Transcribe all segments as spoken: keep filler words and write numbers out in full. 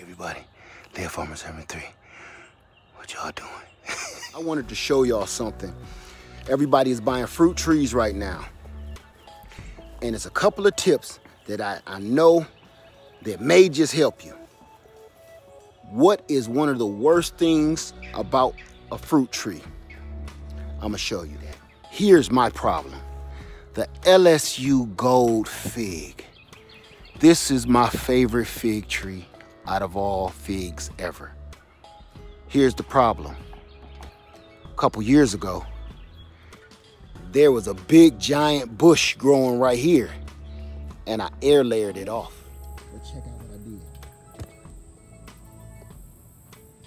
Everybody, Lead Farmer seventy-three, what y'all doing? I wanted to show y'all something. Everybody is buying fruit trees right now. And it's a couple of tips that I, I know that may just help you. What is one of the worst things about a fruit tree? I'm gonna show you that. Here's my problem. The L S U gold fig. This is my favorite fig tree out of all figs ever. Here's the problem. A couple years ago, there was a big giant bush growing right here, and I air layered it off. Let's check out what I did.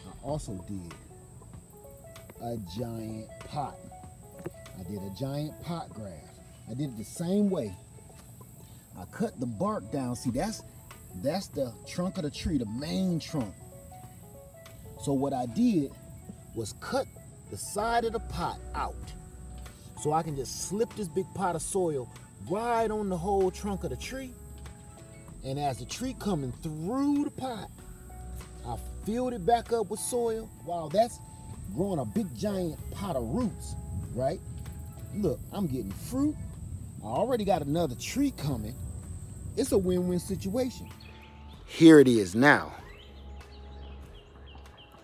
I also did a giant pot. I did a giant pot graft. I did it the same way. I cut the bark down. See, that's that's the trunk of the tree, the main trunk. So what I did was cut the side of the pot out so I can just slip this big pot of soil right on the whole trunk of the tree. And as the tree coming through the pot, I filled it back up with soil. Wow, that's growing a big giant pot of roots, right? Look, I'm getting fruit. I already got another tree coming. It's a win-win situation. Here it is now.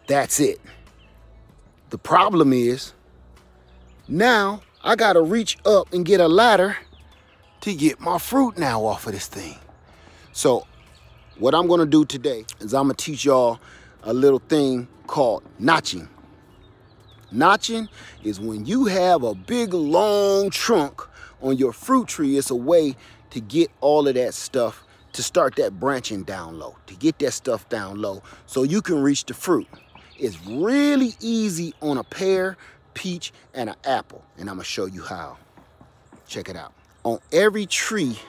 That's it. The problem is, now I gotta reach up and get a ladder to get my fruit now off of this thing. So what I'm gonna do today is I'm gonna teach y'all a little thing called notching. Notching is when you have a big, long trunk on your fruit tree. It's a way to get all of that stuff, to start that branching down low, to get that stuff down low so you can reach the fruit. It's really easy on a pear, peach, and an apple, and I'm gonna show you how. Check it out. On every tree,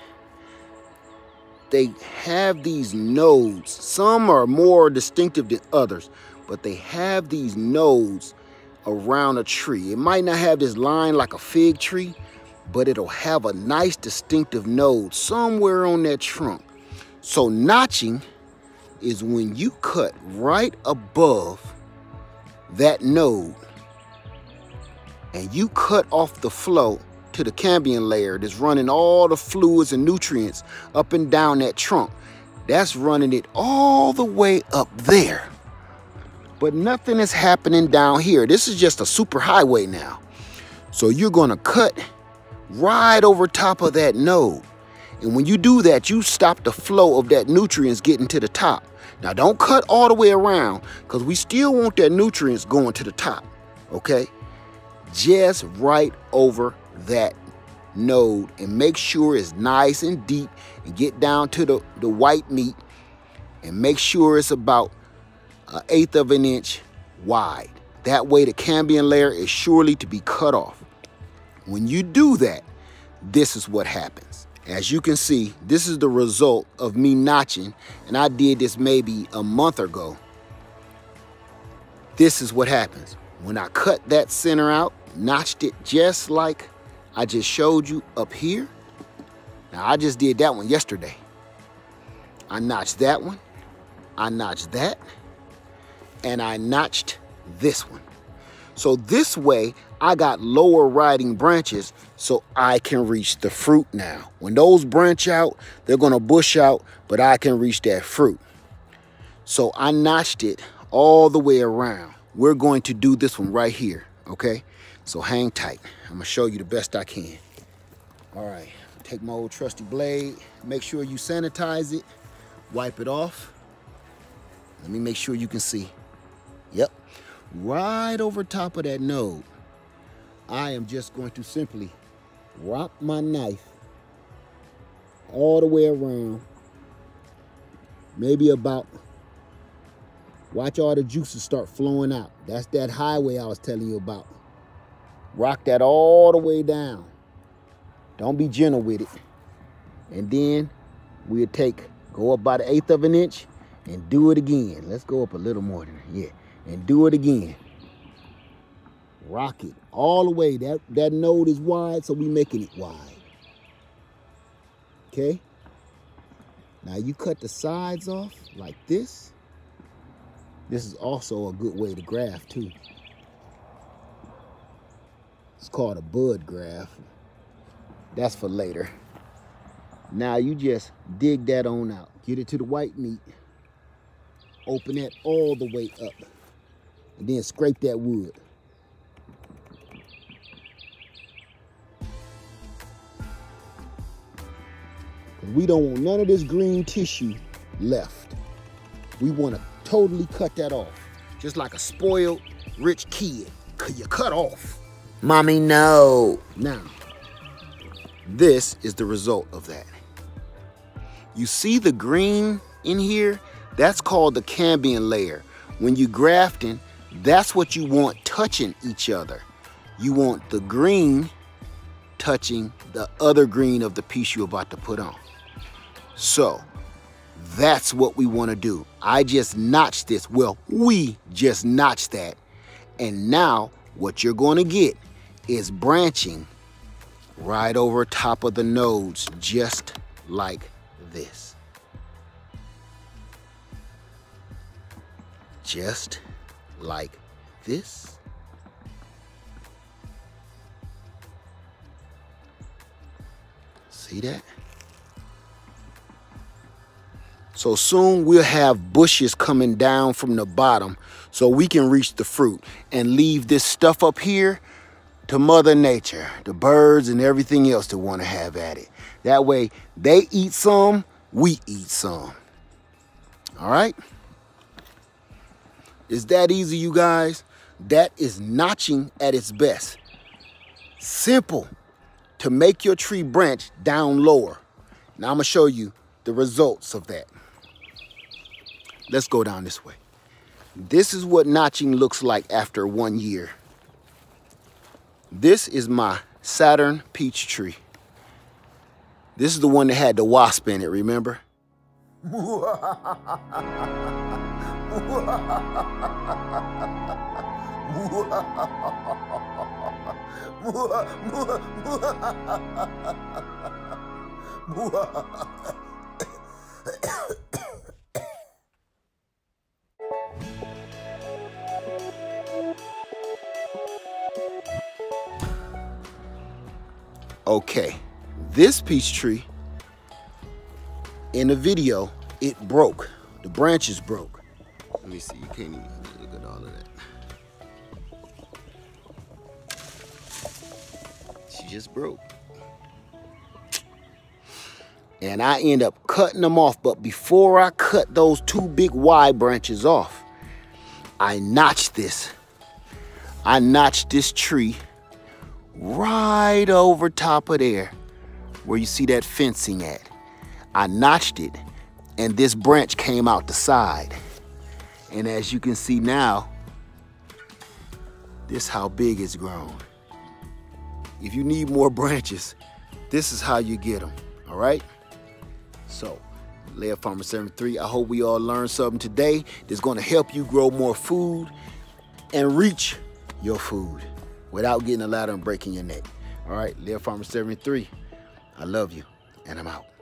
they have these nodes. Some are more distinctive than others, but they have these nodes around a tree. It might not have this line like a fig tree, but it'll have a nice distinctive node somewhere on that trunk. So notching is when you cut right above that node and you cut off the flow to the cambion layer that's running all the fluids and nutrients up and down that trunk. That's running it all the way up there. But nothing is happening down here. This is just a super highway now. So you're gonna cut right over top of that node. And when you do that, you stop the flow of that nutrients getting to the top. Now don't cut all the way around, because we still want that nutrients going to the top, okay? Just right over that node and make sure it's nice and deep and get down to the, the white meat and make sure it's about an eighth of an inch wide. That way the cambion layer is surely to be cut off. When you do that, this is what happens. As you can see, this is the result of me notching, and I did this maybe a month ago. This is what happens. When I cut that center out, notched it just like I just showed you up here. Now I just did that one yesterday. I notched that one, I notched that, and I notched this one. So this way, I got lower riding branches so I can reach the fruit now. When those branch out, they're gonna bush out, but I can reach that fruit. So I notched it all the way around. We're going to do this one right here, okay? So hang tight. I'm gonna show you the best I can. All right, take my old trusty blade. Make sure you sanitize it, wipe it off. Let me make sure you can see. Yep. Right over top of that node, I am just going to simply wrap my knife all the way around, maybe about, watch all the juices start flowing out. That's that highway I was telling you about. Rock that all the way down. Don't be gentle with it. And then we'll take, go up about an eighth of an inch and do it again. Let's go up a little more than that, yeah. And do it again. Rock it all the way. That, that node is wide, so we making it wide. Okay? Now you cut the sides off like this. This is also a good way to graft too. It's called a bud graft. That's for later. Now you just dig that on out. Get it to the white meat. Open that all the way up. And then scrape that wood. We don't want none of this green tissue left. We want to totally cut that off. Just like a spoiled, rich kid. You cut off. Mommy, no. Now, this is the result of that. You see the green in here? That's called the cambium layer. When you grafting, that's what you want touching each other. You want the green touching the other green of the piece you're about to put on. So that's what we want to do. I just notched this. Well, we just notched that. And now what you're going to get is branching right over top of the nodes, just like this. Just like this. See that? So soon we'll have bushes coming down from the bottom so we can reach the fruit and leave this stuff up here to Mother Nature, the birds and everything else that want to have at it. That way they eat some, we eat some. All right? It's that easy, you guys. That is notching at its best. Simple to make your tree branch down lower. Now I'm gonna show you the results of that. Let's go down this way. This is what notching looks like after one year. This is my Saturn peach tree. This is the one that had the wasp in it, remember? Okay, this peach tree in the video, it broke. The branches broke. Let me see, you can't even look at all of that. She just broke. And I end up cutting them off, but before I cut those two big Y branches off, I notched this. I notched this tree right over top of there where you see that fencing at. I notched it and this branch came out the side. And as you can see now, this is how big it's grown. If you need more branches, this is how you get them, all right? So, Lead Farmer seventy-three, I hope we all learned something today that's gonna help you grow more food and reach your food without getting a ladder and breaking your neck. All right, Lead Farmer seventy-three, I love you, and I'm out.